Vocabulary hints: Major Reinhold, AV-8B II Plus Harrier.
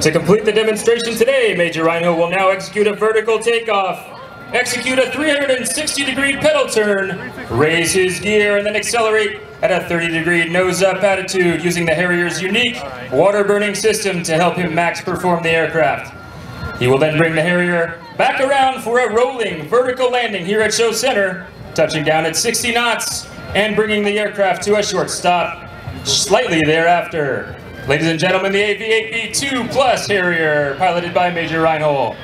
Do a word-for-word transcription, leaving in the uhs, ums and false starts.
To complete the demonstration today, Major Reinhold will now execute a vertical takeoff, execute a three hundred sixty degree pedal turn, raise his gear, and then accelerate at a thirty degree nose-up attitude using the Harrier's unique water-burning system to help him max perform the aircraft. He will then bring the Harrier back around for a rolling vertical landing here at Show Center, touching down at sixty knots and bringing the aircraft to a short stop slightly thereafter. Ladies and gentlemen, the A V eight B two Plus Harrier, piloted by Major Reinhold.